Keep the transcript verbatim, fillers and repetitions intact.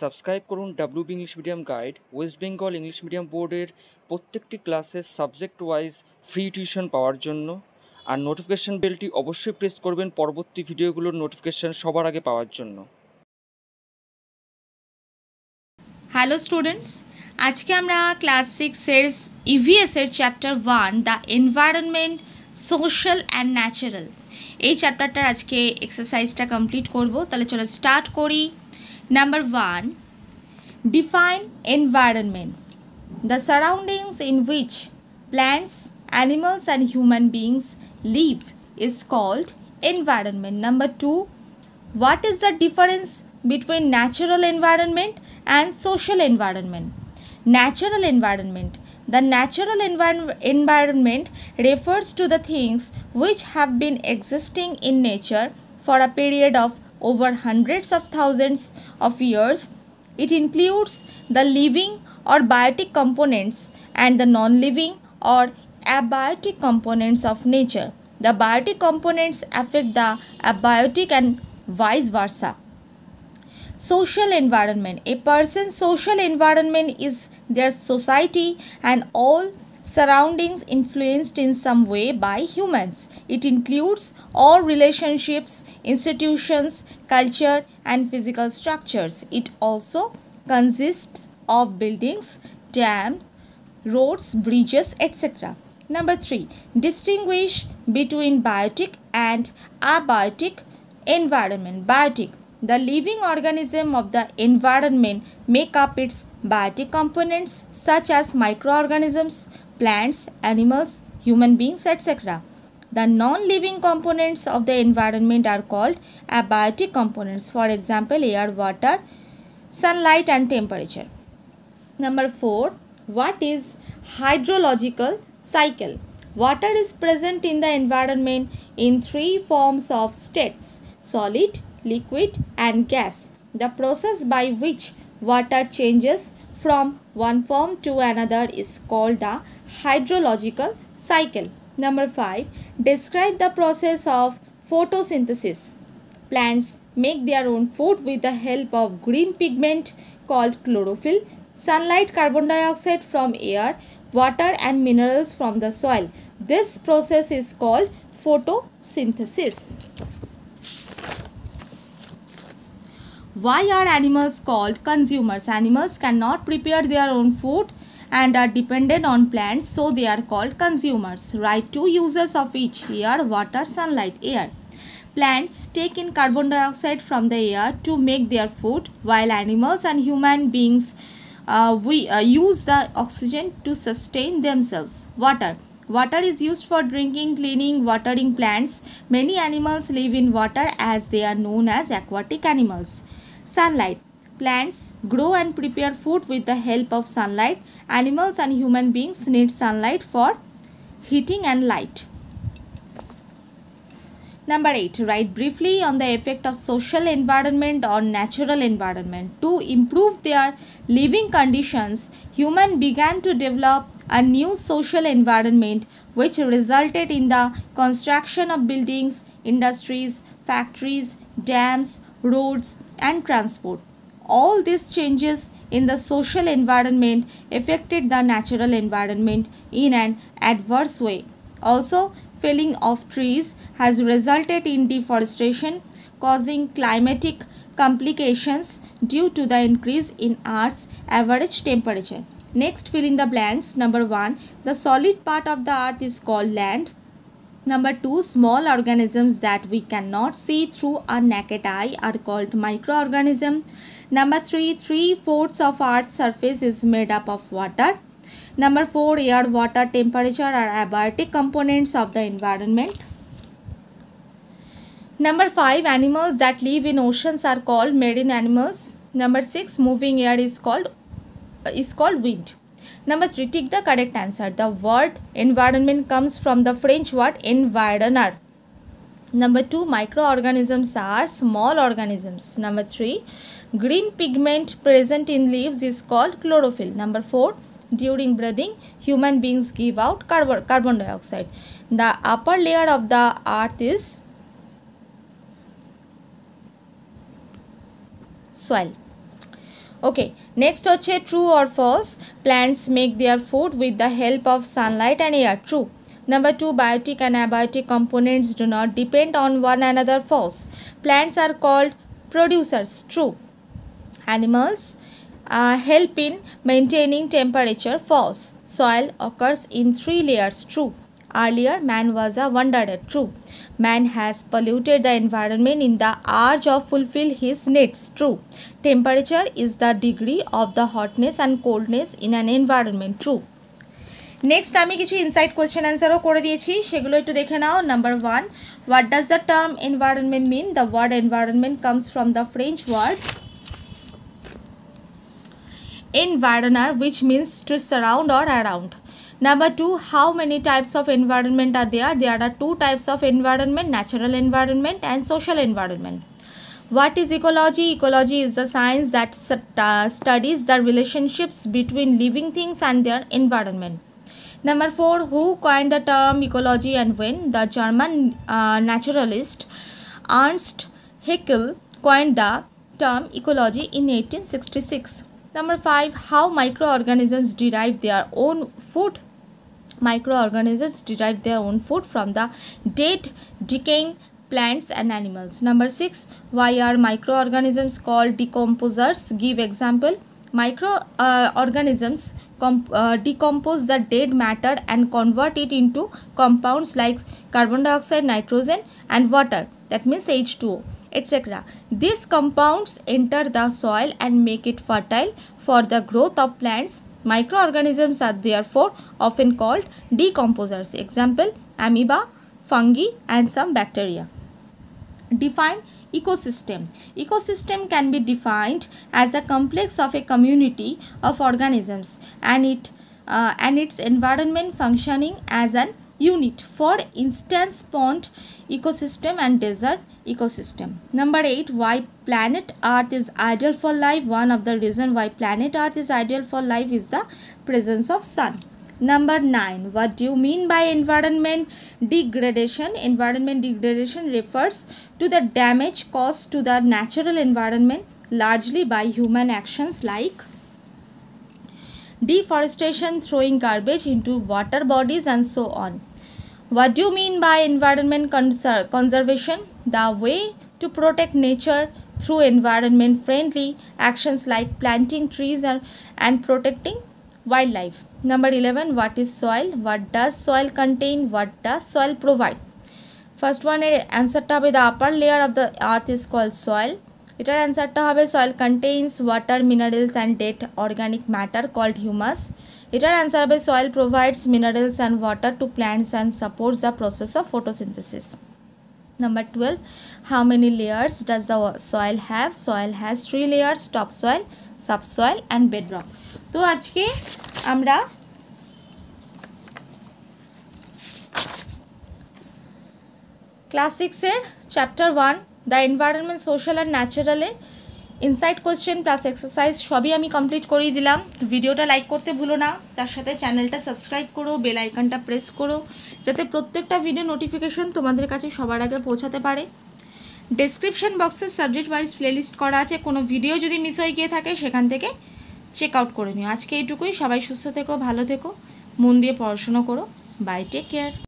Subscribe করুন WB English medium guide. West Bengal English medium বোর্ডের প্রত্যেকটি ক্লাসের সাবজেক্ট ওয়াইজ ফ্রি টিউশন পাওয়ার জন্য, আর নোটিফিকেশান বেলটি অবশ্যই প্রেস করবেন পরবর্তী ভিডিওগুলোর নোটিফিকেশান সবার আগে পাওয়ার জন্য। হ্যালো স্টুডেন্টস, আজকে আমরা ক্লাস সিক্সের ইভিএসের chapter one, the environment social and natural, এই চ্যাপ্টারটার আজকে এক্সারসাইজটা কমপ্লিট করব। তাহলে চলো স্টার্ট করি। Number one, define environment, the surroundings in which plants, animals and human beings live is called environment. Number two, what is the difference between natural environment and social environment. Natural environment. The natural envir- environment refers to the things which have been existing in nature for a period of over hundreds of thousands of years. It includes the living or biotic components and the non-living or abiotic components of nature. The biotic components affect the abiotic and vice versa. Social environment. A person's social environment is their society and all surroundings influenced in some way by humans. It includes all relationships, institutions, culture, and physical structures. It also consists of buildings, dams, roads, bridges, et cetera. Number three, distinguish between biotic and abiotic environment. Biotic. The living organism of the environment make up its biotic components such as microorganisms, plants, animals, human beings, et cetera. The non-living components of the environment are called abiotic components, for example, air, water, sunlight and temperature. Number four, what is hydrological cycle? Water is present in the environment in three forms of states: solid, liquid and gas. The process by which water changes from one form to another is called the hydrological cycle. Number five, describe the process of photosynthesis. Plants make their own food with the help of green pigment called chlorophyll, sunlight, carbon dioxide from air, water and minerals from the soil. This process is called photosynthesis. Why are animals called consumers? Animals cannot prepare their own food and are dependent on plants, so they are called consumers. Write two uses of each: air, water, sunlight, air. Plants take in carbon dioxide from the air to make their food, while animals and human beings uh, we uh, use the oxygen to sustain themselves. Water. Water is used for drinking, cleaning, watering plants. Many animals live in water as they are known as aquatic animals. Sunlight. Plants grow and prepare food with the help of sunlight. Animals and human beings need sunlight for heating and light. Number eight. Write briefly on the effect of social environment on natural environment. To improve their living conditions, humans began to develop a new social environment which resulted in the construction of buildings, industries, factories, dams, roads, and transport. All these changes in the social environment affected the natural environment in an adverse way. Also, felling of trees has resulted in deforestation, causing climatic complications due to the increase in Earth's average temperature. Next, fill in the blanks. Number one, the solid part of the earth is called land. Number two, small organisms that we cannot see through our naked eye are called microorganisms. Number three, three-fourths of earth's surface is made up of water. Number four, air, water, temperature are abiotic components of the environment. Number five, animals that live in oceans are called marine animals. Number six, moving air is called is called wind. Number three, take the correct answer. The word environment comes from the French word environner. Number two, microorganisms are small organisms. Number three, green pigment present in leaves is called chlorophyll. Number four, during breathing, human beings give out carbon, carbon dioxide. The upper layer of the earth is soil. Okay, next hoche true or false. Plants make their food with the help of sunlight and air. True. Number two, biotic and abiotic components do not depend on one another. False. Plants are called producers. True. Animals uh, help in maintaining temperature. False. Soil occurs in three layers. True. Earlier, man was a wanderer. True. Man has polluted the environment in the urge to fulfill his needs. True. Temperature is the degree of the hotness and coldness in an environment. True. Next, I am going to inside question answer. Number one, what does the term environment mean? The word environment comes from the French word environner, which means to surround or around. Number two, how many types of environment are there? There are two types of environment, natural environment and social environment. What is ecology? Ecology is the science that uh, studies the relationships between living things and their environment. Number four, who coined the term ecology and when? The German uh, naturalist Ernst Haeckel coined the term ecology in eighteen sixty-six. Number five, how microorganisms derive their own food? Microorganisms derive their own food from the dead, decaying plants and animals. Number six, why are microorganisms called decomposers? Give example. Microorganisms uh, uh, decompose the dead matter and convert it into compounds like carbon dioxide, nitrogen and water. That means H two O, et cetera. These compounds enter the soil and make it fertile for the growth of plants. Microorganisms are therefore often called decomposers. Example, amoeba, fungi and some bacteria. Define ecosystem. Ecosystem can be defined as a complex of a community of organisms and it uh, and its environment functioning as an unit. For instance, pond ecosystem and desert ecosystem. Number eight, why planet Earth is ideal for life? One of the reasons why planet Earth is ideal for life is the presence of sun. Number nine, what do you mean by environment degradation? Environment degradation refers to the damage caused to the natural environment largely by human actions like deforestation, throwing garbage into water bodies and so on. What do you mean by environment conser- conservation? The way to protect nature through environment friendly actions like planting trees and, and protecting wildlife. Number eleven, what is soil? What does soil contain? What does soil provide? First one answer to the upper layer of the earth is called soil. It answer to soil contains water, minerals and dead organic matter called humus. It answer by soil provides minerals and water to plants and supports the process of photosynthesis. Number twelve, how many layers does the soil have? Soil has three layers, topsoil, subsoil and bedrock. तो आज के আমরা class six এর chapter one the environment social and natural এর inside question plus exercise সবই আমি complete করে দিলাম। ভিডিওটা লাইক করতে ভুলো না, তার সাথে চ্যানেলটা সাবস্ক্রাইব করো, বেল আইকনটা প্রেস করো যাতে প্রত্যেকটা ভিডিও নোটিফিকেশন তোমাদের কাছে সবার আগে পৌঁছাতে পারে। ডেসক্রিপশন বক্সে সাবজেক্ট ওয়াইজ প্লেলিস্ট করা আছে, কোনো ভিডিও যদি মিস হয়ে গিয়ে থাকে সেখান থেকে চেক আউট করে নিও। আজকে এইটুকুই, সবাই সুস্থ থেকো, ভালো থেকো, মন দিয়ে পড়াশোনা করো। Bye, take care.